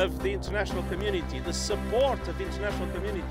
of the international community, the support of the international community.